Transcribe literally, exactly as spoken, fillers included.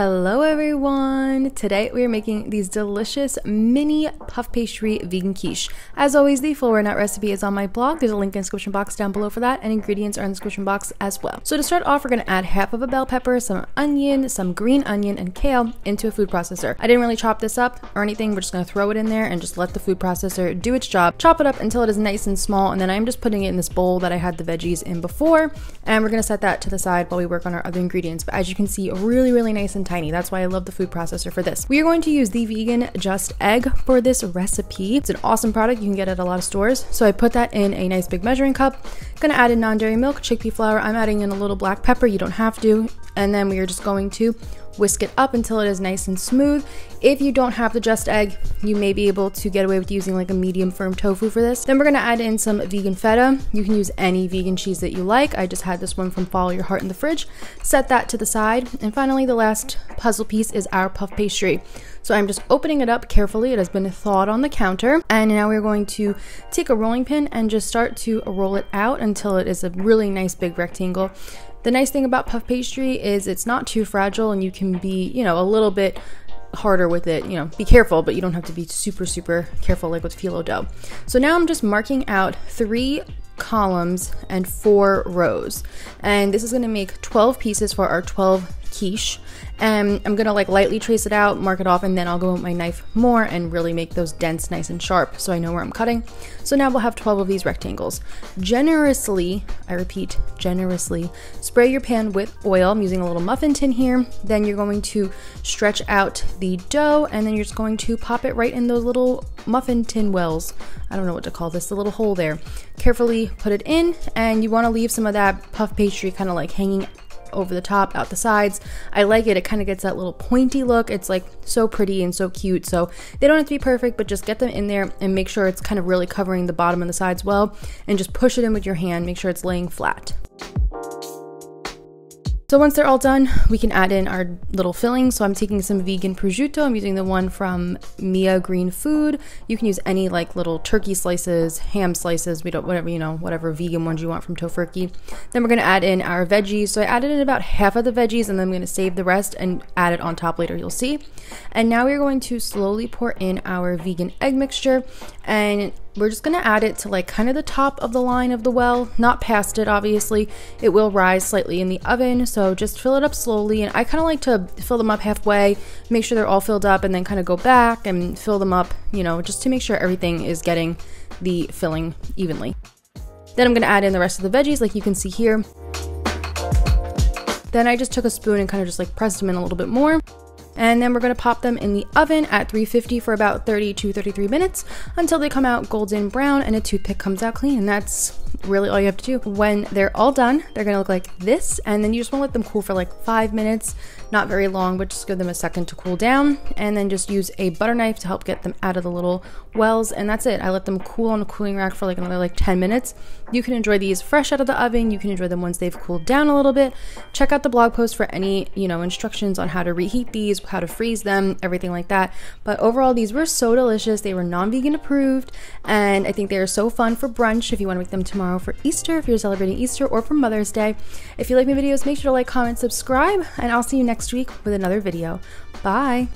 Hello everyone! Today we are making these delicious mini puff pastry vegan quiche. As always, the full runout recipe is on my blog. There's a link in the description box down below for that, and ingredients are in the description box as well. So to start off, we're going to add half of a bell pepper, some onion, some green onion, and kale into a food processor. I didn't really chop this up or anything. We're just going to throw it in there and just let the food processor do its job. Chop it up until it is nice and small, and then I'm just putting it in this bowl that I had the veggies in before, and we're going to set that to the side while we work on our other ingredients. But as you can see, really, really nice and tiny. That's why I love the food processor for this. We are going to use the vegan Just Egg for this recipe. It's an awesome product. You can get it at a lot of stores. So I put that in a nice big measuring cup. Gonna add in non-dairy milk, chickpea flour. I'm adding in a little black pepper. You don't have to. And then we are just going to whisk it up until it is nice and smooth. If you don't have the Just Egg, you may be able to get away with using like a medium firm tofu for this. Then we're gonna add in some vegan feta. You can use any vegan cheese that you like. I just had this one from Follow Your Heart in the fridge. Set that to the side. And finally, the last puzzle piece is our puff pastry. So I'm just opening it up carefully. It has been thawed on the counter. And now we're going to take a rolling pin and just start to roll it out until it is a really nice big rectangle. The nice thing about puff pastry is it's not too fragile, and you can be, you know, a little bit harder with it. You know, be careful, but you don't have to be super, super careful like with phyllo dough. So now I'm just marking out three columns and four rows. And this is going to make twelve pieces for our twelve quiche. And I'm going to like lightly trace it out, mark it off, and then I'll go with my knife more and really make those dents nice and sharp so I know where I'm cutting. So now we'll have twelve of these rectangles. Generously, I repeat, generously, spray your pan with oil. I'm using a little muffin tin here. Then you're going to stretch out the dough, and then you're just going to pop it right in those little muffin tin wells. I don't know what to call this, the little hole there. Carefully put it in, and you want to leave some of that puff pastry kind of like hanging over the top, out the sides. I like it. It kind of gets that little pointy look. It's like so pretty and so cute. So they don't have to be perfect, but just get them in there and make sure it's kind of really covering the bottom and the sides well, and just push it in with your hand. Make sure it's laying flat. So once they're all done, we can add in our little filling. So I'm taking some vegan prosciutto. I'm using the one from Mia Green Food. You can use any like little turkey slices, ham slices, we don't, whatever, you know, whatever vegan ones you want from Tofurky. Then we're gonna add in our veggies. So I added in about half of the veggies, and then I'm gonna save the rest and add it on top later, you'll see. And now we're going to slowly pour in our vegan egg mixture, and we're just gonna add it to like kind of the top of the line of the well, not past it, obviously. It will rise slightly in the oven, so just fill it up slowly. And I kind of like to fill them up halfway, make sure they're all filled up, and then kind of go back and fill them up, you know, just to make sure everything is getting the filling evenly. Then I'm gonna add in the rest of the veggies like you can see here. Then I just took a spoon and kind of just like pressed them in a little bit more. And then we're gonna pop them in the oven at three fifty for about thirty to thirty-three minutes until they come out golden brown and a toothpick comes out clean. And that's really all you have to do. When they're all done, they're gonna look like this. And then you just wanna let them cool for like five minutes, not very long, but just give them a second to cool down. And then just use a butter knife to help get them out of the little wells. And that's it. I let them cool on a cooling rack for like another like ten minutes. You can enjoy these fresh out of the oven. You can enjoy them once they've cooled down a little bit. Check out the blog post for any, you know, instructions on how to reheat these, how to freeze them, everything like that. But overall, these were so delicious. They were non-vegan approved, and I think they are so fun for brunch if you want to make them tomorrow for Easter, if you're celebrating Easter, or for Mother's Day. If you like my videos, make sure to like, comment, subscribe, and I'll see you next week with another video. Bye!